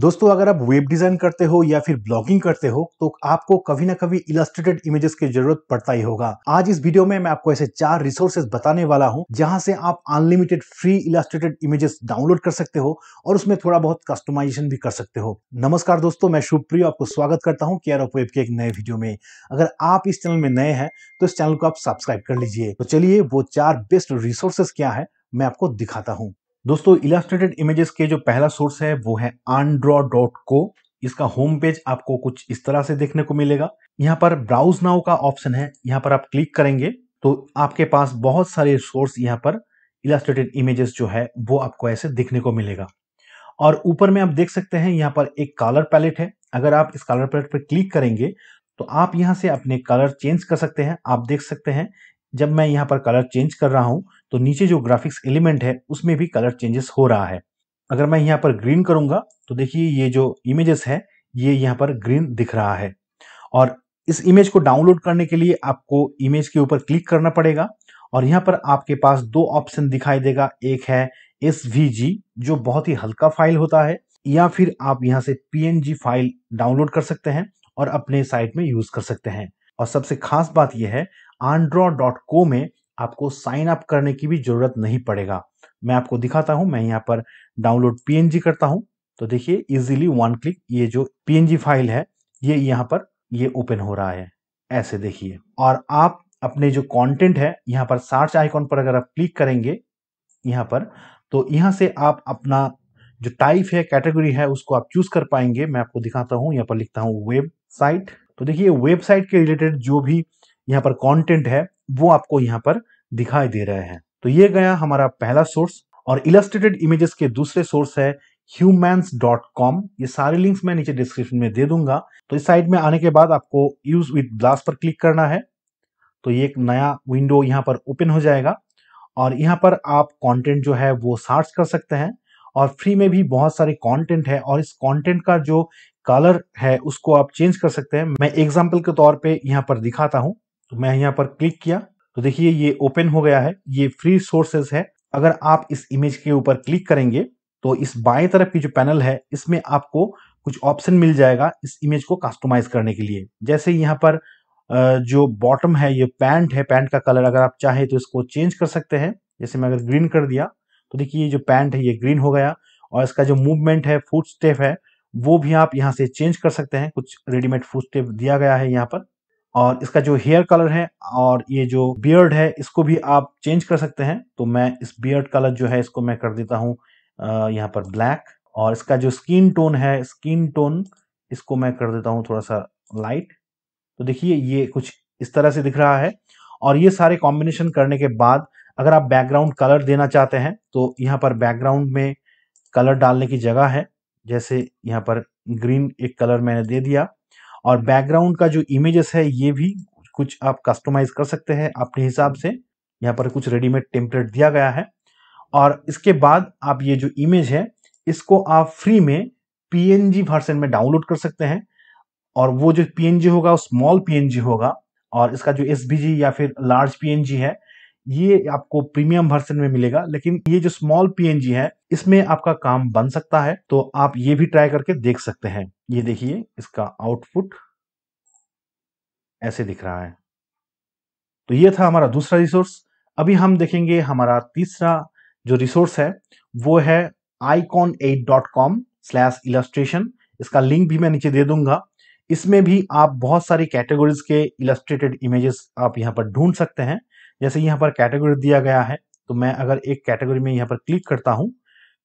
दोस्तों अगर आप वेब डिजाइन करते हो या फिर ब्लॉगिंग करते हो तो आपको कभी ना कभी इलस्ट्रेटेड इमेजेस की जरूरत पड़ता ही होगा। आज इस वीडियो में मैं आपको ऐसे 4 रिसोर्सेज बताने वाला हूं जहां से आप unlimited free illustrated images download कर सकते हो और उसमें थोड़ा बहुत कस्टमाइजेशन भी कर सकते हो। नमस्कार दोस्तों, मैं शुभप्रिय आपको स्वागत करता हूँ केयर ऑफ वेब के एक नए वीडियो में। अगर आप इस चैनल में नए हैं तो इस चैनल को आप सब्सक्राइब कर लीजिए। तो चलिए वो 4 बेस्ट रिसोर्सेज क्या है मैं आपको दिखाता हूँ। दोस्तों इलस्ट्रेटेड इमेजेस के जो पहला सोर्स है वो है unDraw.co। इसका होम पेज आपको कुछ इस तरह से देखने को मिलेगा। यहाँ पर ब्राउज नाउ का ऑप्शन है, यहाँ पर आप क्लिक करेंगे तो आपके पास बहुत सारे सोर्स यहाँ पर इलस्ट्रेटेड इमेजेस जो है वो आपको ऐसे देखने को मिलेगा। और ऊपर में आप देख सकते हैं यहाँ पर एक कलर पैलेट है। अगर आप इस कलर पैलेट पर क्लिक करेंगे तो आप यहाँ से अपने कलर चेंज कर सकते हैं। आप देख सकते हैं जब मैं यहाँ पर कलर चेंज कर रहा हूँ तो नीचे जो ग्राफिक्स एलिमेंट है उसमें भी कलर चेंजेस हो रहा है। अगर मैं यहाँ पर ग्रीन करूँगा तो देखिए ये जो इमेजेस है ये यहाँ पर ग्रीन दिख रहा है। और इस इमेज को डाउनलोड करने के लिए आपको इमेज के ऊपर क्लिक करना पड़ेगा और यहाँ पर आपके पास 2 ऑप्शन दिखाई देगा। एक है SVG जो बहुत ही हल्का फाइल होता है, या फिर आप यहाँ से PNG फाइल डाउनलोड कर सकते हैं और अपने साइट में यूज कर सकते हैं। और सबसे खास बात यह है unDraw.co में आपको साइन अप करने की भी जरूरत नहीं पड़ेगा। मैं आपको दिखाता हूं, मैं यहाँ पर डाउनलोड PNG करता हूं तो देखिए इजीली 1 क्लिक ये जो PNG फाइल है ये यहाँ पर ये ओपन हो रहा है, ऐसे देखिए। और आप अपने जो कंटेंट है यहाँ पर सर्च आइकॉन पर अगर आप क्लिक करेंगे यहाँ पर तो यहाँ से आप अपना जो टाइप है कैटेगरी है उसको आप चूज कर पाएंगे। मैं आपको दिखाता हूँ, यहाँ पर लिखता हूँ वेबसाइट तो देखिए वेबसाइट के रिलेटेड जो भी यहाँ पर कंटेंट है वो आपको यहाँ पर दिखाई दे रहे हैं। तो ये गया हमारा पहला सोर्स। और इलस्ट्रेटेड इमेजेस के दूसरे सोर्स है Humaaans.com। ये सारे लिंक्स मैं नीचे डिस्क्रिप्शन में दे दूंगा। तो इस साइट में आने के बाद आपको यूज विद ब्लास्ट पर क्लिक करना है तो ये एक नया विंडो यहाँ पर ओपन हो जाएगा और यहाँ पर आप कॉन्टेंट जो है वो सर्च कर सकते हैं। और फ्री में भी बहुत सारे कंटेंट है और इस कंटेंट का जो कलर है उसको आप चेंज कर सकते हैं। मैं एग्जांपल के तौर पे यहाँ पर दिखाता हूँ तो मैं यहाँ पर क्लिक किया तो देखिए ये ओपन हो गया है। ये फ्री सोर्सेज है। अगर आप इस इमेज के ऊपर क्लिक करेंगे तो इस बाएं तरफ की जो पैनल है इसमें आपको कुछ ऑप्शन मिल जाएगा इस इमेज को कस्टमाइज करने के लिए। जैसे यहाँ पर जो बॉटम है ये पैंट है, पैंट का कलर अगर आप चाहें तो इसको चेंज कर सकते हैं। जैसे मैं अगर ग्रीन कर दिया तो देखिए ये जो पैंट है ये ग्रीन हो गया। और इसका जो मूवमेंट है फुट स्टेप है वो भी आप यहाँ से चेंज कर सकते हैं। कुछ रेडीमेड फुट स्टेप दिया गया है यहाँ पर। और इसका जो हेयर कलर है और ये जो बियर्ड है इसको भी आप चेंज कर सकते हैं। तो मैं इस बियर्ड कलर जो है इसको मैं कर देता हूँ यहाँ पर ब्लैक। और इसका जो स्किन टोन है, स्किन टोन इसको मैं कर देता हूँ थोड़ा सा लाइट। तो देखिए ये कुछ इस तरह से दिख रहा है। और ये सारे कॉम्बिनेशन करने के बाद अगर आप बैकग्राउंड कलर देना चाहते हैं तो यहाँ पर बैकग्राउंड में कलर डालने की जगह है। जैसे यहाँ पर ग्रीन एक कलर मैंने दे दिया। और बैकग्राउंड का जो इमेजेस है ये भी कुछ आप कस्टमाइज कर सकते हैं अपने हिसाब से। यहाँ पर कुछ रेडीमेड टेम्पलेट दिया गया है। और इसके बाद आप ये जो इमेज है इसको आप फ्री में PNG वर्जन में डाउनलोड कर सकते हैं। और वो जो PNG होगा वो स्मॉल PNG होगा। और इसका जो SVG या फिर लार्ज PNG है ये आपको प्रीमियम वर्जन में मिलेगा। लेकिन ये जो स्मॉल PNG है इसमें आपका काम बन सकता है तो आप ये भी ट्राई करके देख सकते हैं। ये देखिए इसका आउटपुट ऐसे दिख रहा है। तो ये था हमारा दूसरा रिसोर्स। अभी हम देखेंगे हमारा तीसरा जो रिसोर्स है वो है icon8.com/illustration। इसका लिंक भी मैं नीचे दे दूंगा। इसमें भी आप बहुत सारी कैटेगरीज के इलस्ट्रेटेड इमेजेस आप यहाँ पर ढूंढ सकते हैं। जैसे यहाँ पर कैटेगरी दिया गया है तो मैं अगर एक कैटेगरी में यहाँ पर क्लिक करता हूँ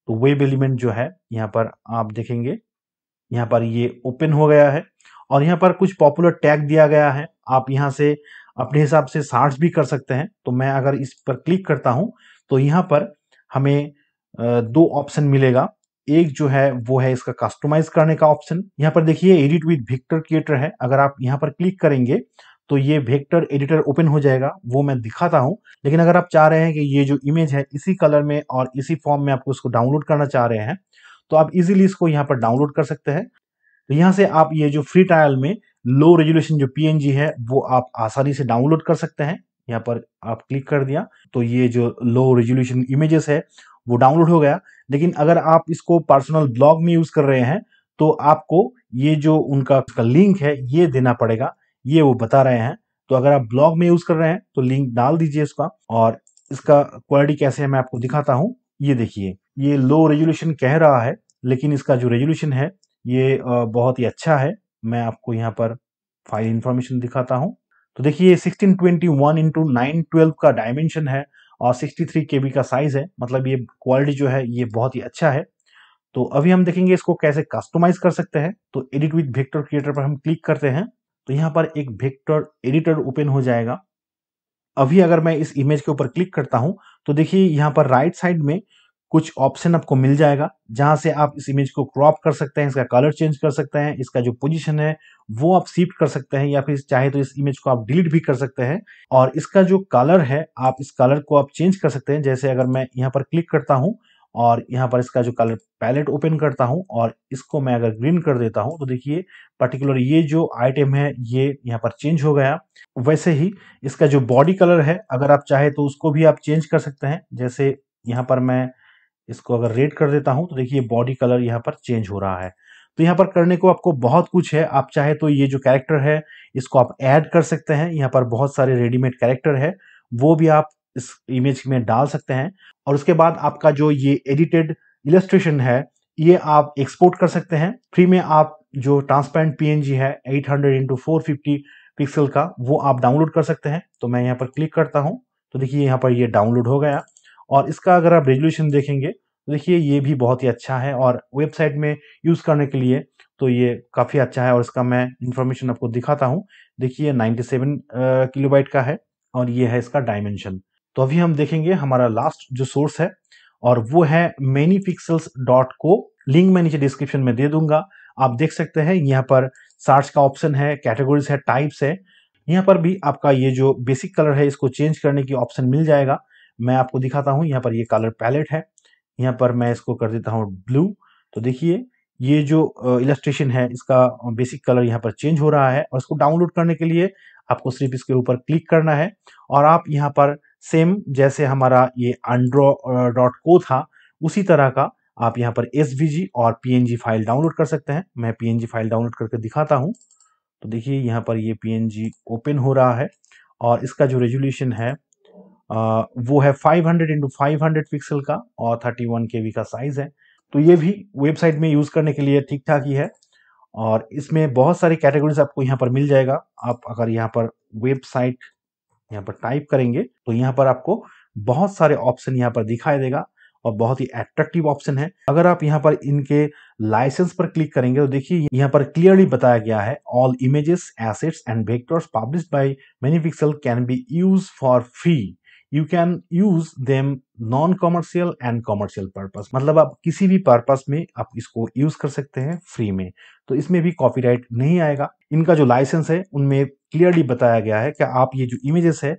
तो वेब एलिमेंट जो है यहाँ पर आप देखेंगे यहाँ पर ये ओपन हो गया है। और यहाँ पर कुछ पॉपुलर टैग दिया गया है, आप यहाँ से अपने हिसाब से सर्च भी कर सकते हैं। तो मैं अगर इस पर क्लिक करता हूँ तो यहाँ पर हमें 2 ऑप्शन मिलेगा। एक जो है वो है इसका कस्टमाइज करने का ऑप्शन। यहाँ पर देखिए एडिट विद वेक्टर क्रिएटर है। अगर आप यहाँ पर क्लिक करेंगे तो ये वेक्टर एडिटर ओपन हो जाएगा, वो मैं दिखाता हूँ। लेकिन अगर आप चाह रहे हैं कि ये जो इमेज है इसी कलर में और इसी फॉर्म में आपको इसको डाउनलोड करना चाह रहे हैं तो आप इजीली इसको यहाँ पर डाउनलोड कर सकते हैं। तो यहाँ से आप ये जो फ्री ट्रायल में लो रेजोल्यूशन जो PNG है वो आप आसानी से डाउनलोड कर सकते हैं। यहाँ पर आप क्लिक कर दिया तो ये जो लो रेजोल्यूशन इमेजेस है वो डाउनलोड हो गया। लेकिन अगर आप इसको पर्सनल ब्लॉग में यूज कर रहे हैं तो आपको ये जो उनका लिंक है ये देना पड़ेगा, ये वो बता रहे हैं। तो अगर आप ब्लॉग में यूज कर रहे हैं तो लिंक डाल दीजिए इसका। और इसका क्वालिटी कैसे है मैं आपको दिखाता हूँ। ये देखिए, ये लो रेजोल्यूशन कह रहा है लेकिन इसका जो रेजोल्यूशन है ये बहुत ही अच्छा है। मैं आपको यहाँ पर फाइल इंफॉर्मेशन दिखाता हूँ। तो देखिए 1621 x 912 का डायमेंशन है और 63 KB का साइज है। मतलब ये क्वालिटी जो है ये बहुत ही अच्छा है। तो अभी हम देखेंगे इसको कैसे कस्टमाइज कर सकते हैं। तो एडिट विद वेक्टर क्रिएटर पर हम क्लिक करते हैं तो यहाँ पर एक वेक्टर एडिटर ओपन हो जाएगा। अभी अगर मैं इस इमेज के ऊपर क्लिक करता हूँ तो देखिए यहाँ पर राइट साइड में कुछ ऑप्शन आपको मिल जाएगा जहां से आप इस इमेज को क्रॉप कर सकते हैं, इसका कलर चेंज कर सकते हैं, इसका जो पोजीशन है वो आप शिफ्ट कर सकते हैं, या फिर चाहे तो इस इमेज को आप डिलीट भी कर सकते हैं। और इसका जो कलर है आप इस कलर को आप चेंज कर सकते हैं। जैसे अगर मैं यहाँ पर क्लिक करता हूँ और यहाँ पर इसका जो कलर पैलेट ओपन करता हूँ और इसको मैं अगर ग्रीन कर देता हूँ तो देखिए पर्टिकुलर ये जो आइटम है ये यहाँ पर चेंज हो गया। वैसे ही इसका जो बॉडी कलर है अगर आप चाहे तो उसको भी आप चेंज कर सकते हैं। जैसे यहाँ पर मैं इसको अगर रेड कर देता हूं तो देखिए बॉडी कलर यहाँ पर चेंज हो रहा है। तो यहाँ पर करने को आपको बहुत कुछ है। आप चाहे तो ये जो कैरेक्टर है इसको आप ऐड कर सकते हैं। यहाँ पर बहुत सारे रेडीमेड कैरेक्टर है वो भी आप इस इमेज में डाल सकते हैं। और उसके बाद आपका जो ये एडिटेड इलस्ट्रेशन है ये आप एक्सपोर्ट कर सकते हैं। फ्री में आप जो ट्रांसपेरेंट PNG है 800 x 450 पिक्सल का वो आप डाउनलोड कर सकते हैं। तो मैं यहाँ पर क्लिक करता हूँ तो देखिए यहाँ पर ये डाउनलोड हो गया। और इसका अगर आप रेजोल्यूशन देखेंगे तो देखिए ये भी बहुत ही अच्छा है और वेबसाइट में यूज़ करने के लिए तो ये काफ़ी अच्छा है। और इसका मैं इंफॉर्मेशन आपको दिखाता हूँ। देखिए 97 किलोबाइट का है और ये है इसका डायमेंशन। तो अभी हम देखेंगे हमारा लास्ट जो सोर्स है और वो है ManyPixels.co। लिंक मैं नीचे डिस्क्रिप्शन में दे दूंगा। आप देख सकते हैं यहाँ पर सर्च का ऑप्शन है, कैटेगोरीज है, टाइप्स है। यहाँ पर भी आपका ये जो बेसिक कलर है इसको चेंज करने की ऑप्शन मिल जाएगा। मैं आपको दिखाता हूँ। यहाँ पर ये कलर पैलेट है, यहाँ पर मैं इसको कर देता हूँ ब्लू। तो देखिए ये जो इलस्ट्रेशन है इसका बेसिक कलर यहाँ पर चेंज हो रहा है। और इसको डाउनलोड करने के लिए आपको सिर्फ इसके ऊपर क्लिक करना है। और आप यहाँ पर सेम जैसे हमारा ये unDraw.co था उसी तरह का आप यहाँ पर SVG और PNG फाइल डाउनलोड कर सकते हैं। मैं PNG फाइल डाउनलोड करके दिखाता हूँ। तो देखिए यहाँ पर ये PNG ओपन हो रहा है और इसका जो रेजोल्यूशन है वो है 500 x 500 पिक्सल का और 31 KB का साइज है। तो ये भी वेबसाइट में यूज़ करने के लिए ठीक ठाक ही है। और इसमें बहुत सारी कैटेगरीज आपको यहाँ पर मिल जाएगा। आप अगर यहाँ पर वेबसाइट यहाँ पर टाइप करेंगे तो यहाँ पर आपको बहुत सारे ऑप्शन यहाँ पर दिखाई देगा और बहुत ही एट्रैक्टिव ऑप्शन है। अगर आप यहाँ पर इनके लाइसेंस पर क्लिक करेंगे तो देखिए यहाँ पर क्लियरली बताया गया है all images assets and vectors published by ManyPixel can be use for free, you can use them non commercial and commercial purpose. मतलब आप किसी भी पर्पस में आप इसको यूज कर सकते हैं फ्री में। तो इसमें भी कॉपीराइट नहीं आएगा। इनका जो लाइसेंस है उनमें क्लियरली बताया गया है कि आप ये जो इमेजेस है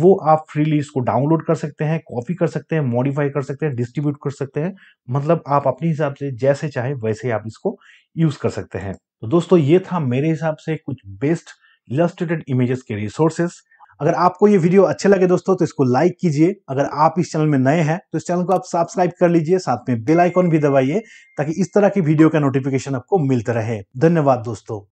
वो आप फ्रीली इसको डाउनलोड कर सकते हैं, कॉपी कर सकते हैं, मॉडिफाई कर सकते हैं, डिस्ट्रीब्यूट कर सकते हैं। मतलब आप अपने हिसाब से जैसे चाहे वैसे आप इसको यूज कर सकते हैं। तो दोस्तों ये था मेरे हिसाब से कुछ बेस्ट इलस्ट्रेटेड इमेजेस के रिसोर्सेस। अगर आपको ये वीडियो अच्छे लगे दोस्तों तो इसको लाइक कीजिए। अगर आप इस चैनल में नए हैं तो इस चैनल को आप सब्सक्राइब कर लीजिए, साथ में बेल आइकॉन भी दबाइए ताकि इस तरह की वीडियो का नोटिफिकेशन आपको मिलता रहे। धन्यवाद दोस्तों।